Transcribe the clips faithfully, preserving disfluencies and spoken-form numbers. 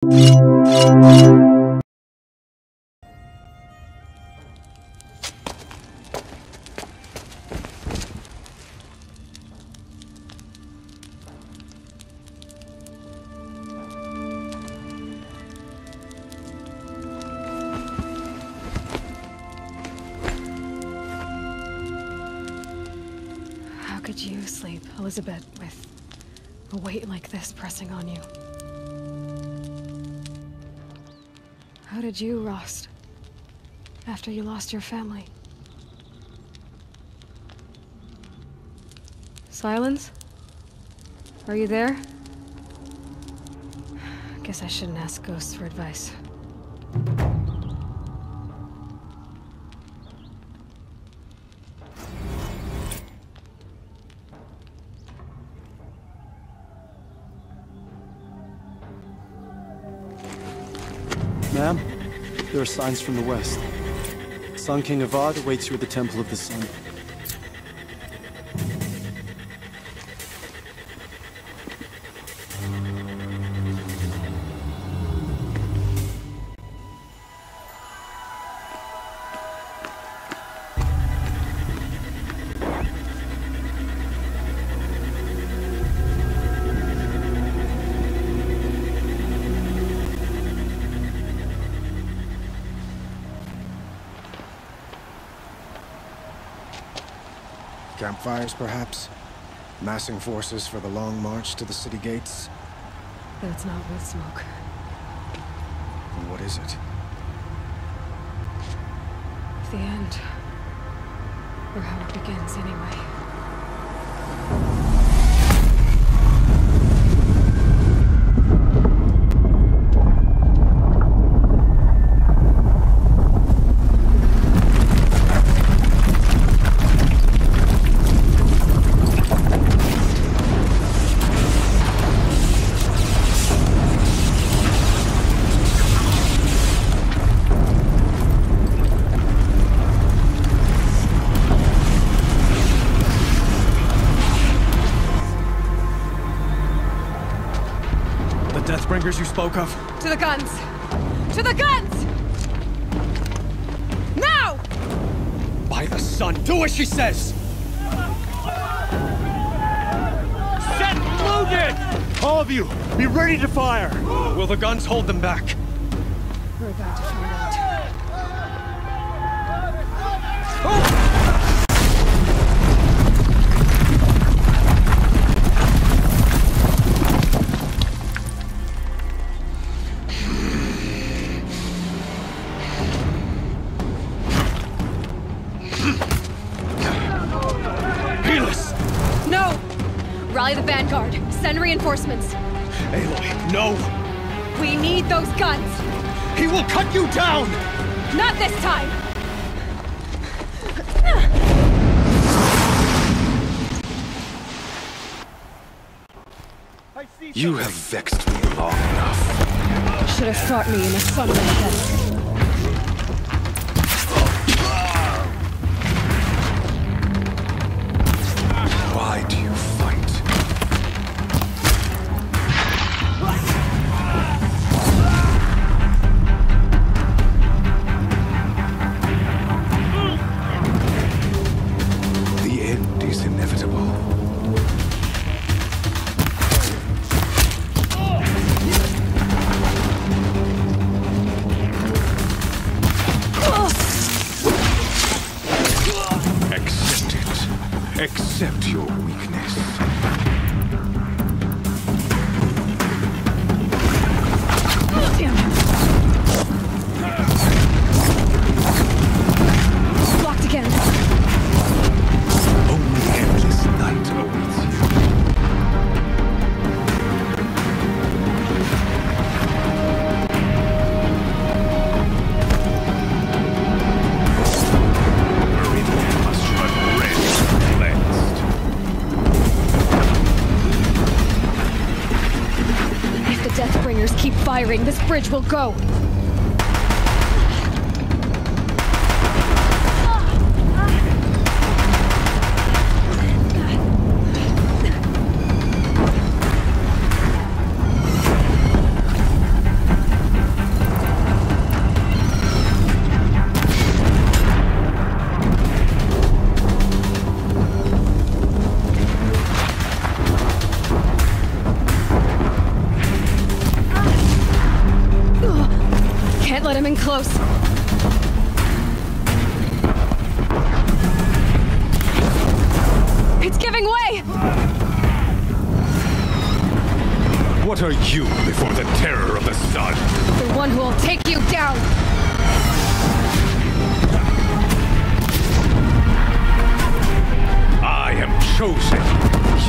How could you sleep, Elizabeth, with a weight like this pressing on you? How did you, Rost, after you lost your family? Silence? Are you there? I guess I shouldn't ask ghosts for advice. Ma'am, there are signs from the west. Sun King Avad awaits you at the Temple of the Sun. Campfires, perhaps? Massing forces for the long march to the city gates? That's not wood smoke. And what is it? The end. Or how it begins, anyway. Deathbringers you spoke of? To the guns! To the guns! Now! By the sun, do as she says! Set loaded! All of you, be ready to fire! Will the guns hold them back? We're about to find out. Oh! The vanguard. Send reinforcements. Aloy, no! We need those guns! He will cut you down! Not this time! You have vexed me long enough. Should have fought me in a sun like this. Why do you fight? Accept your weakness. Damn. Blocked again. Only endless night awaits you. Keep firing, this bridge will go! swimming close. It's giving way! What are you before the terror of the sun? The one who will take you down! I am chosen.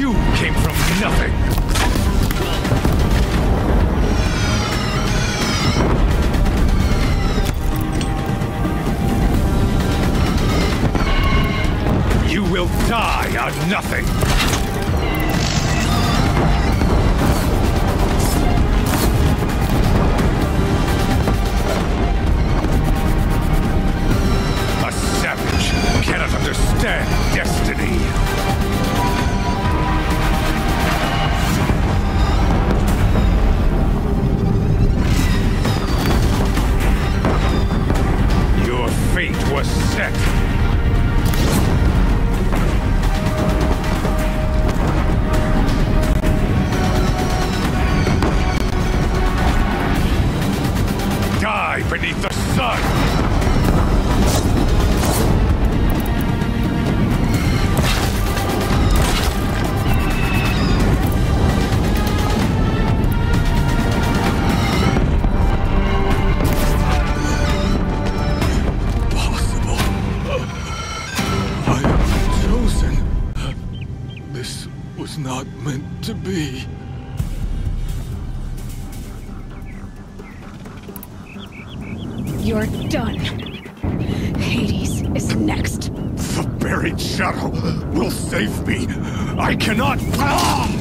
You came from nothing. Will die out of nothing. A savage who cannot understand destiny. Your fate was set. Beneath the sun! Impossible. I am chosen. This was not meant to be. You're done. Hades is next. The buried shadow will save me. I cannot... Ah!